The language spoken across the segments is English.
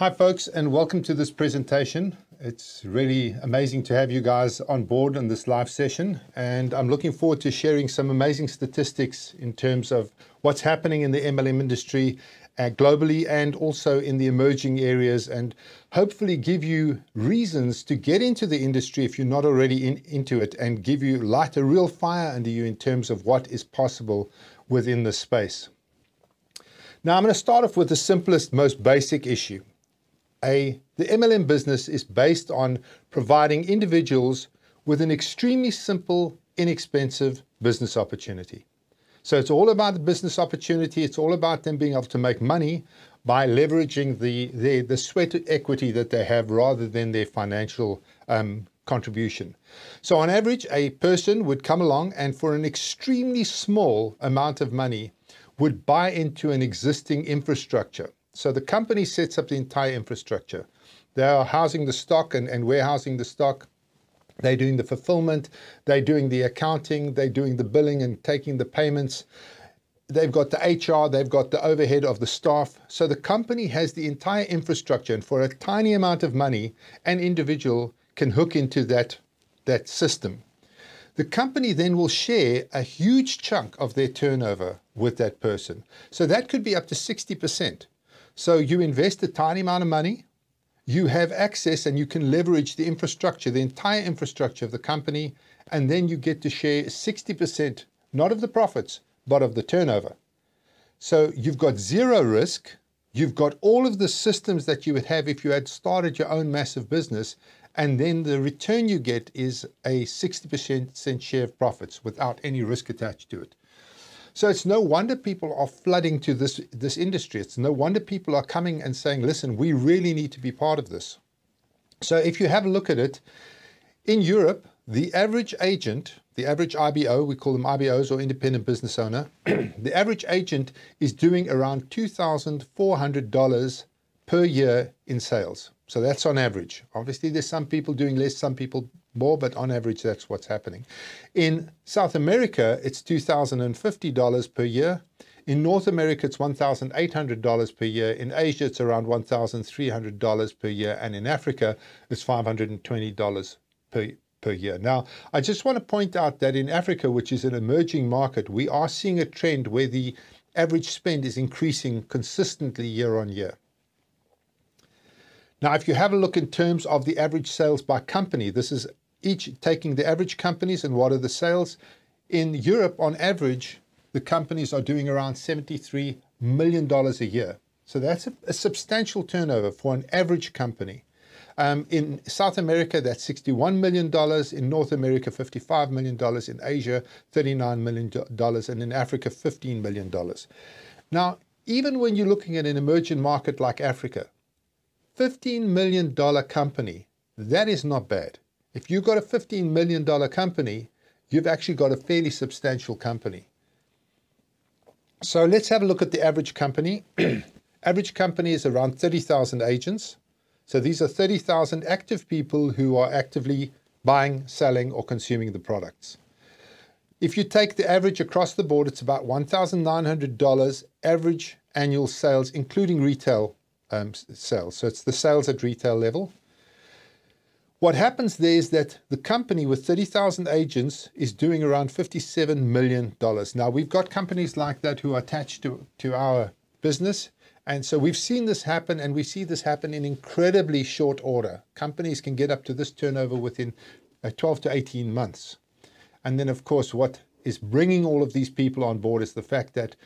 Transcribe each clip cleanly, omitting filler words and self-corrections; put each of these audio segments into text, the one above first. Hi folks, and welcome to this presentation. It's really amazing to have you guys on board in this live session, and I'm looking forward to sharing some amazing statistics in terms of what's happening in the MLM industry globally and also in the emerging areas, and hopefully give you reasons to get into the industry if you're not already into it, and give you light a real fire under you in terms of what is possible within the space. Now I'm going to start off with the simplest, most basic issue. The MLM business is based on providing individuals with an extremely simple, inexpensive business opportunity. So it's all about the business opportunity. It's all about them being able to make money by leveraging the sweat equity that they have rather than their financial contribution. So on average, a person would come along and for an extremely small amount of money would buy into an existing infrastructure. So the company sets up the entire infrastructure. They are housing the stock and warehousing the stock. They're doing the fulfillment. They're doing the accounting. They're doing the billing and taking the payments. They've got the HR. They've got the overhead of the staff. So the company has the entire infrastructure, and for a tiny amount of money, an individual can hook into that system. The company then will share a huge chunk of their turnover with that person. So that could be up to 60%. So you invest a tiny amount of money, you have access and you can leverage the infrastructure, the entire infrastructure of the company, and then you get to share 60%, not of the profits, but of the turnover. So you've got zero risk, you've got all of the systems that you would have if you had started your own massive business, and then the return you get is a 60% share of profits without any risk attached to it. So it's no wonder people are flooding to this industry. It's no wonder people are coming and saying, listen, we really need to be part of this. So if you have a look at it, in Europe, the average agent, the average IBO, we call them IBOs or independent business owner, the average agent is doing around $2,400 per year in sales. So that's on average. Obviously, there's some people doing less, some people more, but on average, that's what's happening. In South America, it's $2,050 per year. In North America, it's $1,800 per year. In Asia, it's around $1,300 per year. And in Africa, it's $520 per year. Now, I just want to point out that in Africa, which is an emerging market, we are seeing a trend where the average spend is increasing consistently year on year. Now, if you have a look in terms of the average sales by company, this is each taking the average companies and what are the sales. In Europe, on average, the companies are doing around $73 million a year. So that's a substantial turnover for an average company. In South America, that's $61 million. In North America, $55 million. In Asia, $39 million. And in Africa, $15 million. Now, even when you're looking at an emerging market like Africa, $15 million company, that is not bad. If you've got a $15 million company, you've actually got a fairly substantial company. So let's have a look at the average company. Average company is around 30,000 agents. So these are 30,000 active people who are actively buying, selling, or consuming the products. If you take the average across the board, it's about $1,900 average annual sales, including retail sales. So it's the sales at retail level. What happens there is that the company with 30,000 agents is doing around $57 million. Now we've got companies like that who are attached to our business. And so we've seen this happen, and we see this happen in incredibly short order. Companies can get up to this turnover within 12 to 18 months. And then of course, what is bringing all of these people on board is the fact that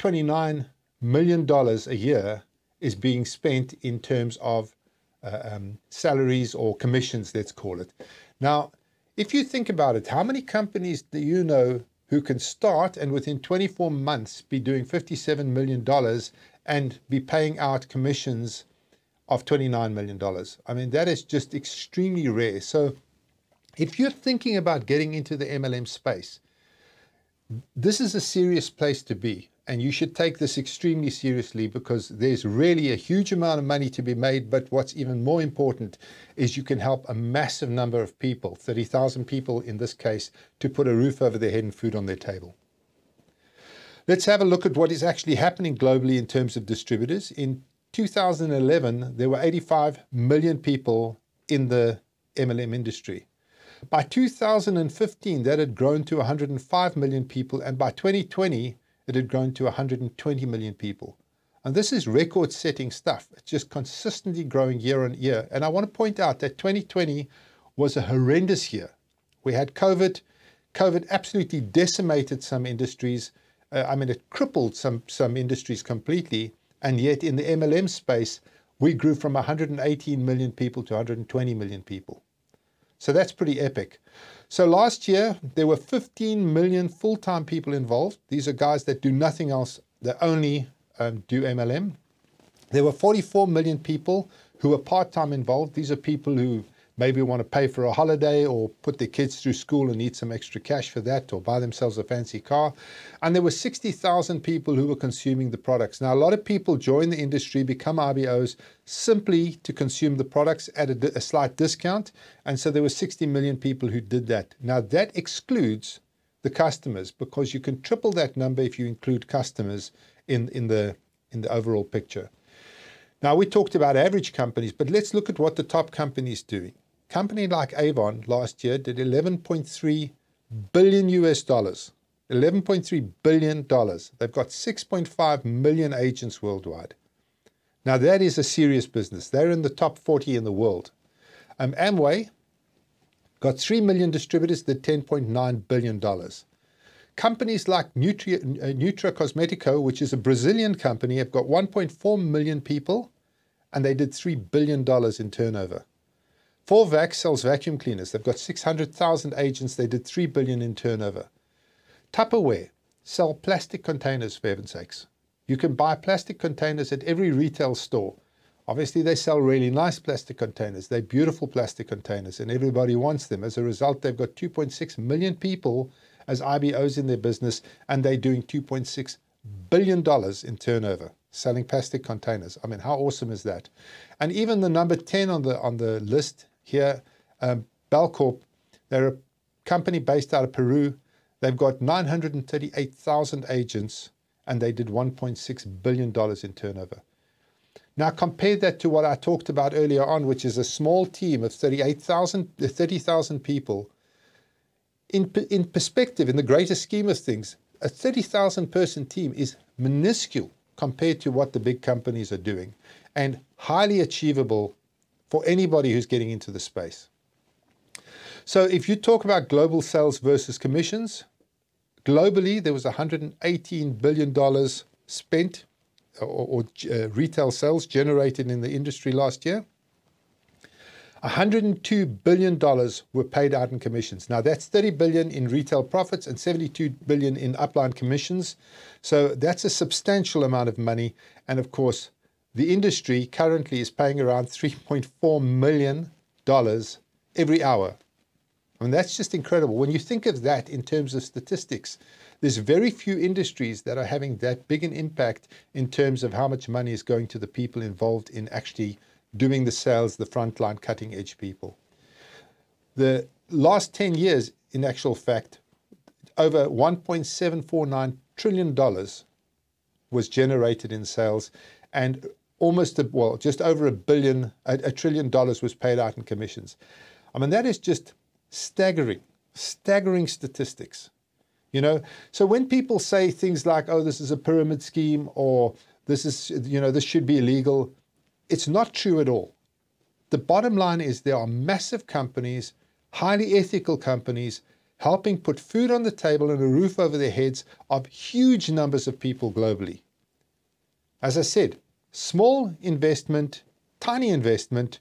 $29 million a year is being spent in terms of salaries or commissions, let's call it. Now, if you think about it, how many companies do you know who can start and within 24 months be doing $57 million and be paying out commissions of $29 million? I mean, that is just extremely rare. So if you're thinking about getting into the MLM space, this is a serious place to be. And you should take this extremely seriously, because there's really a huge amount of money to be made. But what's even more important is you can help a massive number of people, 30,000 people in this case, to put a roof over their head and food on their table. Let's have a look at what is actually happening globally in terms of distributors. In 2011, there were 85 million people in the MLM industry. By 2015, that had grown to 105 million people, and by 2020, it had grown to 120 million people. And this is record-setting stuff. It's just consistently growing year on year. And I want to point out that 2020 was a horrendous year. We had COVID. COVID absolutely decimated some industries. I mean, it crippled some industries completely. And yet in the MLM space, we grew from 118 million people to 120 million people. So that's pretty epic. So last year, there were 15 million full-time people involved. These are guys that do nothing else. They only do MLM. There were 44 million people who were part-time involved. These are people who maybe want to pay for a holiday or put their kids through school and need some extra cash for that or buy themselves a fancy car. And there were 60,000 people who were consuming the products. Now, a lot of people join the industry, become IBOs simply to consume the products at a slight discount. And so there were 60 million people who did that. Now, that excludes the customers, because you can triple that number if you include customers in the overall picture. Now, we talked about average companies, but let's look at what the top companies do. Company like Avon last year did $11.3 billion. $11.3 billion. They've got 6.5 million agents worldwide. Now that is a serious business. They're in the top 40 in the world. Amway got 3 million distributors, did $10.9 billion. Companies like Nutra Cosmetico, which is a Brazilian company, have got 1.4 million people, and they did $3 billion in turnover. Forvac sells vacuum cleaners. They've got 600,000 agents. They did $3 billion in turnover. Tupperware sell plastic containers, for heaven's sakes. You can buy plastic containers at every retail store. Obviously, they sell really nice plastic containers. They're beautiful plastic containers, and everybody wants them. As a result, they've got 2.6 million people as IBOs in their business, and they're doing $2.6 billion in turnover, selling plastic containers. I mean, how awesome is that? And even the number 10 on the list here, Belcorp, they're a company based out of Peru. They've got 938,000 agents, and they did $1.6 billion in turnover. Now compare that to what I talked about earlier on, which is a small team of 30,000 people. In perspective, in the greater scheme of things, a 30,000-person team is minuscule compared to what the big companies are doing, and highly achievable for anybody who's getting into the space. So if you talk about global sales versus commissions, globally there was $118 billion spent or retail sales generated in the industry last year. $102 billion were paid out in commissions. Now that's $30 billion in retail profits and $72 billion in upline commissions. So that's a substantial amount of money. And of course, the industry currently is paying around $3.4 million every hour. I mean, that's just incredible. When you think of that in terms of statistics, there's very few industries that are having that big an impact in terms of how much money is going to the people involved in actually doing the sales, the frontline cutting edge people. The last 10 years, in actual fact, over $1.749 trillion was generated in sales, and almost, well, just over $1 trillion was paid out in commissions. I mean, that is just staggering, staggering statistics, you know? So when people say things like, oh, this is a pyramid scheme, or this is, you know, this should be illegal, it's not true at all. The bottom line is there are massive companies, highly ethical companies, helping put food on the table and a roof over their heads of huge numbers of people globally. As I said, small investment, tiny investment,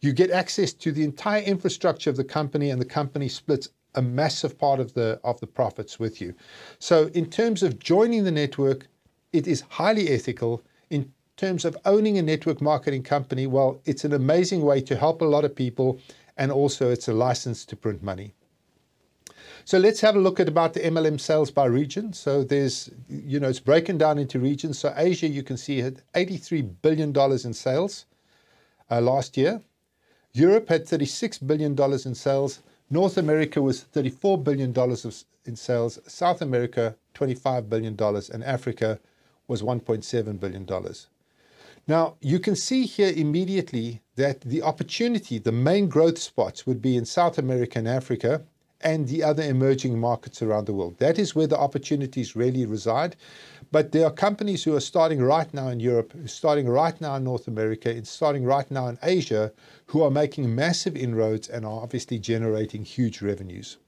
you get access to the entire infrastructure of the company, and the company splits a massive part of the profits with you. So in terms of joining the network, it is highly ethical. In terms of owning a network marketing company, well, it's an amazing way to help a lot of people, and also it's a license to print money. So let's have a look at about the MLM sales by region. So there's, you know, it's broken down into regions. So Asia, you can see, had $83 billion in sales last year. Europe had $36 billion in sales. North America was $34 billion in sales. South America, $25 billion, and Africa was $1.7 billion. Now, you can see here immediately that the opportunity, the main growth spots would be in South America and Africa and the other emerging markets around the world. That is where the opportunities really reside. But there are companies who are starting right now in Europe, starting right now in North America, and starting right now in Asia, who are making massive inroads and are obviously generating huge revenues.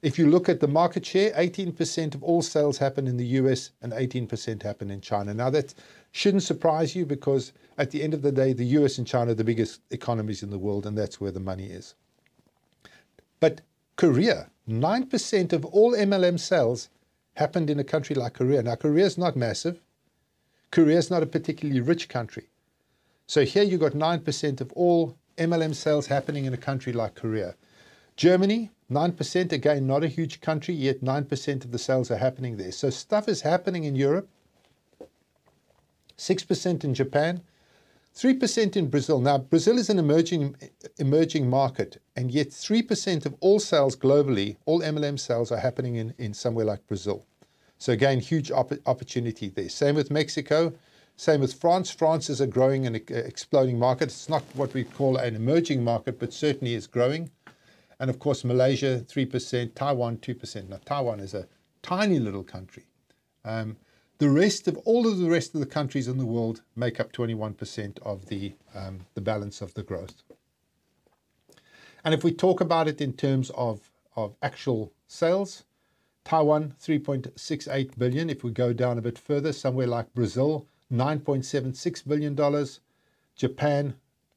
If you look at the market share, 18% of all sales happen in the US and 18% happen in China. Now that shouldn't surprise you because at the end of the day, the US and China are the biggest economies in the world and that's where the money is. But Korea, 9% of all MLM sales happened in a country like Korea. Now Korea is not massive. Korea is not a particularly rich country. So here you got 9% of all MLM sales happening in a country like Korea. Germany, 9%, again, not a huge country, yet 9% of the sales are happening there. So stuff is happening in Europe, 6% in Japan, 3% in Brazil. Now, Brazil is an emerging market, and yet 3% of all sales globally, all MLM sales are happening in somewhere like Brazil. So again, huge opportunity there. Same with Mexico, same with France. France is a growing and exploding market. It's not what we call an emerging market, but certainly is growing. And of course, Malaysia, 3%, Taiwan, 2%. Now, Taiwan is a tiny little country. All of the rest of the countries in the world make up 21% of the balance of the growth. And if we talk about it in terms of actual sales, Taiwan, 3.68 billion. If we go down a bit further, somewhere like Brazil, $9.76 billion, Japan,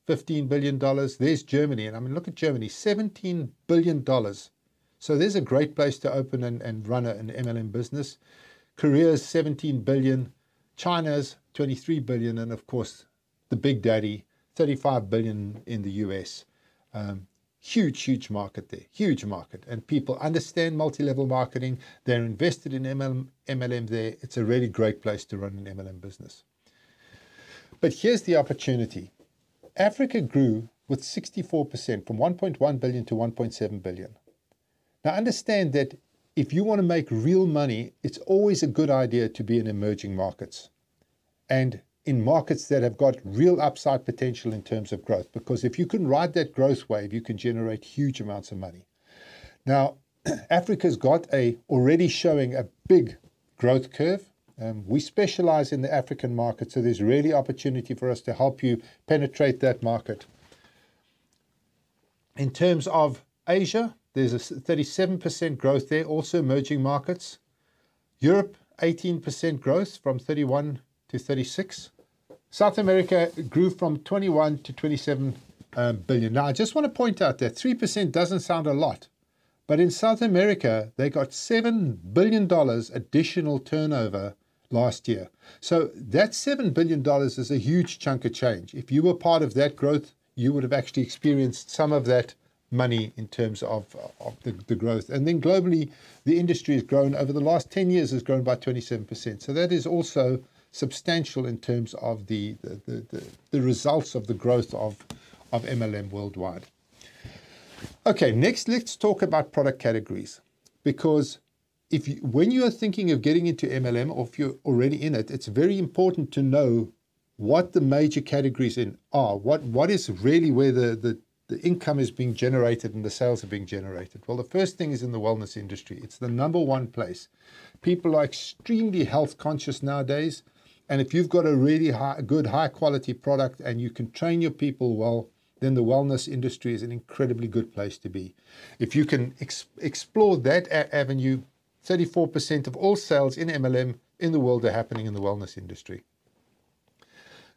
$15 billion. There's Germany. And I mean, look at Germany, $17 billion. So there's a great place to open and run an MLM business. Korea's $17 billion. China's $23 billion. And of course, the big daddy, $35 billion in the US. Huge, huge market there. Huge market. And people understand multi-level marketing. They're invested in MLM there. It's a really great place to run an MLM business. But here's the opportunity. Africa grew with 64% from 1.1 billion to 1.7 billion. Now understand that if you want to make real money, it's always a good idea to be in emerging markets and in markets that have got real upside potential in terms of growth, because if you can ride that growth wave, you can generate huge amounts of money. Now, Africa's got already showing a big growth curve. We specialize in the African market, so there's really opportunity for us to help you penetrate that market. In terms of Asia, there's a 37% growth there, also emerging markets. Europe, 18% growth from 31 to 36. South America grew from 21 to 27 billion. Now, I just want to point out that 3% doesn't sound a lot. But in South America, they got $7 billion additional turnover last year. So that $7 billion is a huge chunk of change. If you were part of that growth, you would have actually experienced some of that money in terms of the growth. And then globally, the industry has grown over the last 10 years, has grown by 27%. So that is also substantial in terms of the results of the growth of MLM worldwide. Okay, next, let's talk about product categories, because when you are thinking of getting into MLM, or if you're already in it, it's very important to know what the major categories are, what is really where the income is being generated and the sales are being generated. Well, the first thing is in the wellness industry. It's the number one place. People are extremely health conscious nowadays, and if you've got a really good, high quality product and you can train your people well, then the wellness industry is an incredibly good place to be. If you can explore that avenue, 34% of all sales in MLM in the world are happening in the wellness industry.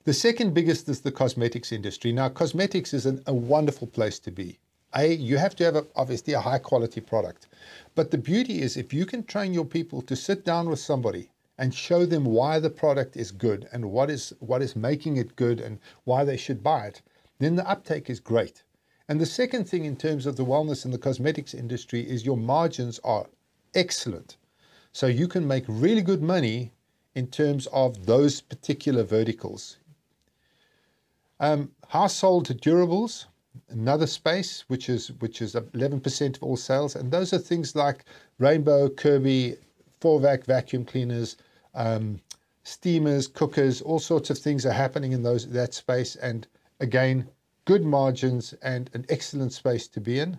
The second biggest is the cosmetics industry. Now, cosmetics is a wonderful place to be. You have to have, obviously, a high quality product. But the beauty is if you can train your people to sit down with somebody and show them why the product is good and what is making it good and why they should buy it, then the uptake is great. And the second thing in terms of the wellness and the cosmetics industry is your margins are excellent. So you can make really good money in terms of those particular verticals. Household durables, another space, which is 11% of all sales. And those are things like Rainbow, Kirby, Forvac vacuum cleaners, steamers, cookers, all sorts of things are happening in that space. And again, good margins and an excellent space to be in.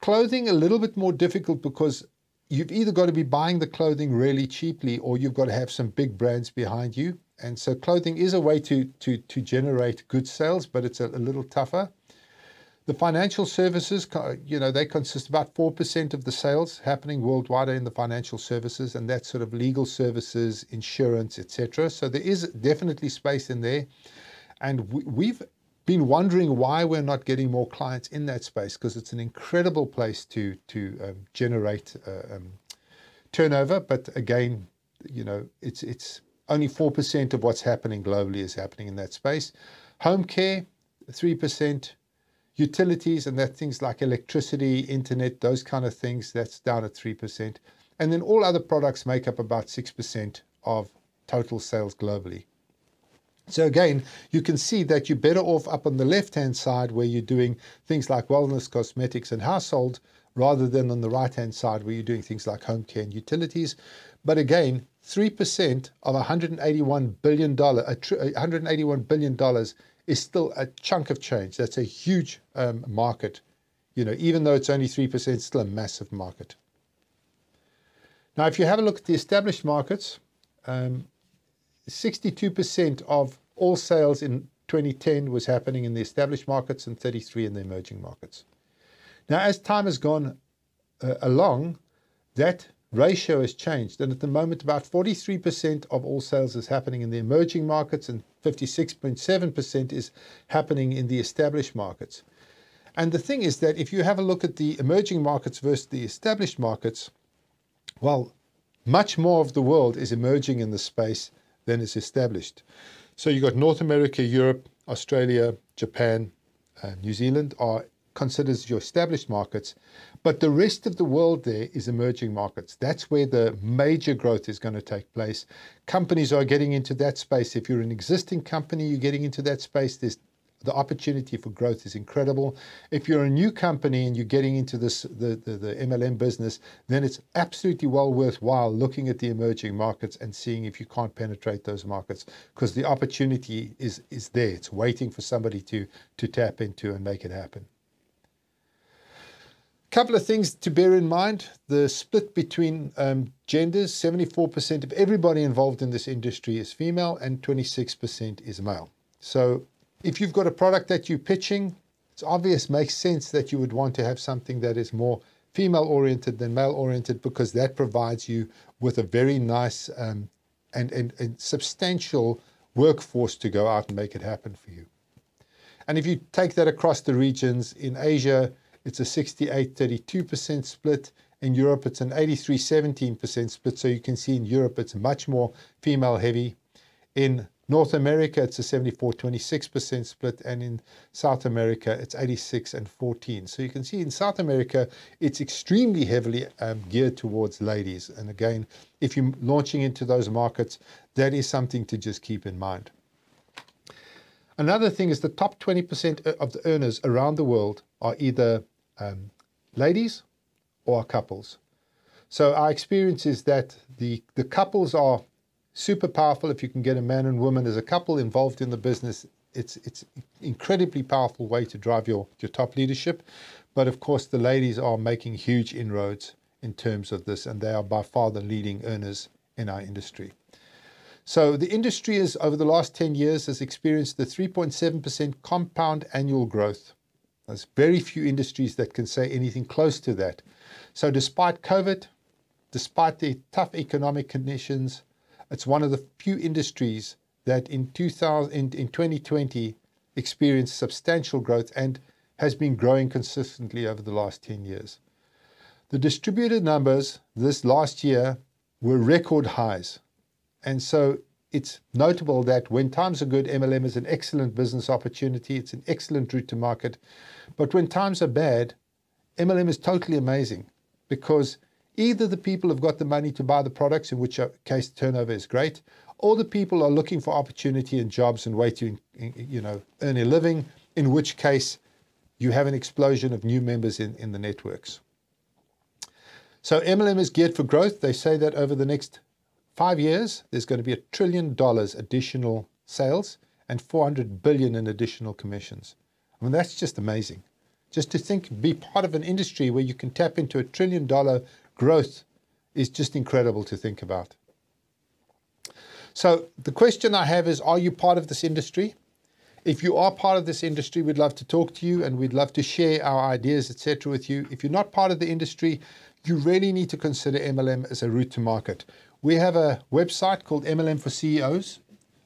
Clothing, a little bit more difficult because you've either got to be buying the clothing really cheaply or you've got to have some big brands behind you. And so clothing is a way to generate good sales, but it's a little tougher. The financial services, you know, they consist about 4% of the sales happening worldwide in the financial services, and that's sort of legal services, insurance, etc. So there is definitely space in there. And we've been wondering why we're not getting more clients in that space, because it's an incredible place to generate turnover. But again, you know, it's only 4% of what's happening globally is happening in that space. Home care, 3%. Utilities, and that things like electricity, internet, those kind of things, that's down at 3%. And then all other products make up about 6% of total sales globally. So again, you can see that you're better off up on the left-hand side where you're doing things like wellness, cosmetics, and household, rather than on the right-hand side where you're doing things like home care and utilities. But again, 3% of $181 billion is still a chunk of change. That's a huge market. You know, even though it's only 3%, still a massive market. Now, if you have a look at the established markets, 62% of all sales in 2010 was happening in the established markets and 33% in the emerging markets. Now, as time has gone along, that ratio has changed, and at the moment about 43% of all sales is happening in the emerging markets and 56.7% is happening in the established markets. And the thing is that if you have a look at the emerging markets versus the established markets, well, much more of the world is emerging in this space than is established. So you've got North America, Europe, Australia, Japan, New Zealand are considers your established markets, but the rest of the world there is emerging markets. That's where the major growth is going to take place. Companies are getting into that space. If you're an existing company, you're getting into that space. The opportunity for growth is incredible. If you're a new company and you're getting into this the MLM business, then it's absolutely well worthwhile looking at the emerging markets and seeing if you can't penetrate those markets, because the opportunity is there. It's waiting for somebody to tap into and make it happen. Couple of things to bear in mind, the split between genders, 74% of everybody involved in this industry is female and 26% is male. So if you've got a product that you're pitching, it's obvious, makes sense that you would want to have something that is more female-oriented than male-oriented, because that provides you with a very nice and substantial workforce to go out and make it happen for you. And if you take that across the regions, in Asia, it's a 68-32% split. In Europe, it's an 83-17% split. So you can see in Europe, it's much more female heavy. In North America, it's a 74-26% split. And in South America, it's 86-14. So you can see in South America, it's extremely heavily geared towards ladies. And again, if you're launching into those markets, that is something to just keep in mind. Another thing is the top 20% of the earners around the world are either ladies or couples. So our experience is that the couples are super powerful. If you can get a man and woman as a couple involved in the business, it's an incredibly powerful way to drive your top leadership. But of course, the ladies are making huge inroads in terms of this, and they are by far the leading earners in our industry. So the industry is, over the last 10 years, has experienced the 3.7% compound annual growth. There's very few industries that can say anything close to that. So despite COVID, despite the tough economic conditions, it's one of the few industries that in 2020 experienced substantial growth and has been growing consistently over the last 10 years. The distributed numbers this last year were record highs. And so it's notable that when times are good, MLM is an excellent business opportunity. It's an excellent route to market. But when times are bad, MLM is totally amazing, because either the people have got the money to buy the products, in which case turnover is great, or the people are looking for opportunity and jobs and way to, you know, earn a living, in which case you have an explosion of new members in the networks. So MLM is geared for growth. They say that over the next 5 years, there's going to be $1 trillion additional sales and $400 billion in additional commissions. I mean, that's just amazing. Just to think, be part of an industry where you can tap into $1 trillion growth is just incredible to think about. So the question I have is, are you part of this industry? If you are part of this industry, we'd love to talk to you and we'd love to share our ideas, etc. with you. If you're not part of the industry, you really need to consider MLM as a route to market. We have a website called MLM for CEOs.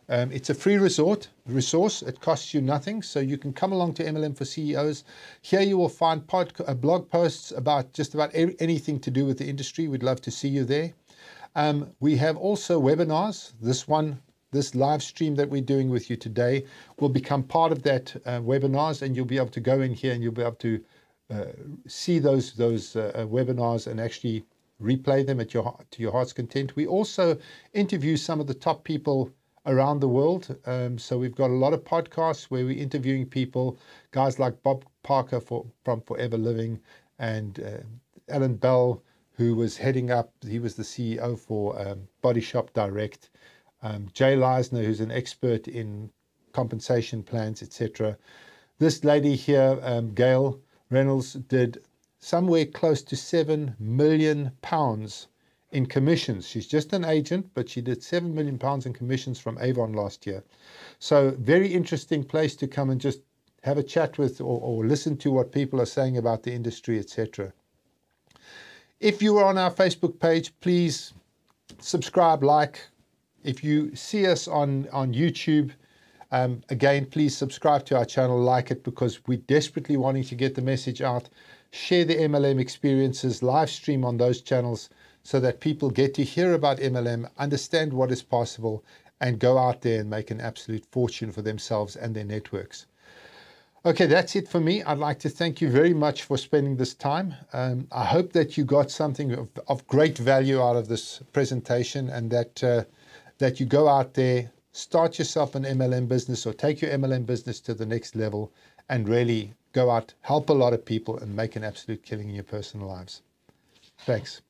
It's a free resource. It costs you nothing. So you can come along to MLM for CEOs. Here you will find blog posts about just about anything to do with the industry. We'd love to see you there. We have also webinars. This live stream that we're doing with you today will become part of that webinars, and you'll be able to go in here and you'll be able to see those webinars and actually replay them to your heart's content. We also interview some of the top people around the world. So we've got a lot of podcasts where we're interviewing people, guys like Bob Parker from Forever Living, and Alan Bell, who was heading up, he was the CEO for Body Shop Direct, Jay Leisner, who's an expert in compensation plans, etc. This lady here, Gail Reynolds, did somewhere close to £7 million in commissions. She's just an agent, but she did £7 million in commissions from Avon last year. So very interesting place to come and just have a chat with or listen to what people are saying about the industry, etc. If you are on our Facebook page, please subscribe, like. If you see us on YouTube, again, please subscribe to our channel, like it, because we're desperately wanting to get the message out. Share the MLM experiences, live stream on those channels so that people get to hear about MLM, understand what is possible, and go out there and make an absolute fortune for themselves and their networks. Okay, that's it for me. I'd like to thank you very much for spending this time. I hope that you got something of great value out of this presentation, and that that you go out there, start yourself an MLM business or take your MLM business to the next level, and really go out, help a lot of people, and make an absolute killing in your personal lives. Thanks.